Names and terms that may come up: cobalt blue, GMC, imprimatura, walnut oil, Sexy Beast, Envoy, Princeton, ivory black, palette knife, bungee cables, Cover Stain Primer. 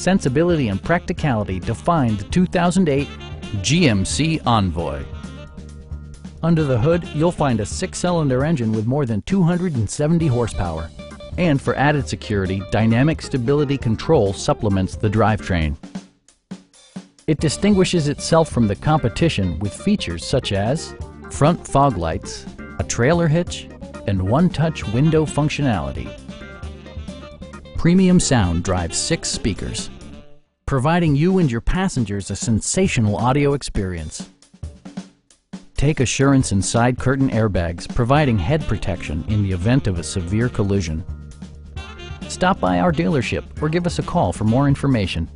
sensibility and practicality define the 2008 GMC Envoy. Under the hood, you'll find a 6-cylinder engine with more than 270 horsepower. And for added security, dynamic stability control supplements the drivetrain. It distinguishes itself from the competition with features such as front fog lights, a trailer hitch, and one-touch window functionality. Premium sound drives 6 speakers, providing you and your passengers a sensational audio experience. Take assurance in side curtain airbags, providing head protection in the event of a severe collision. Stop by our dealership or give us a call for more information.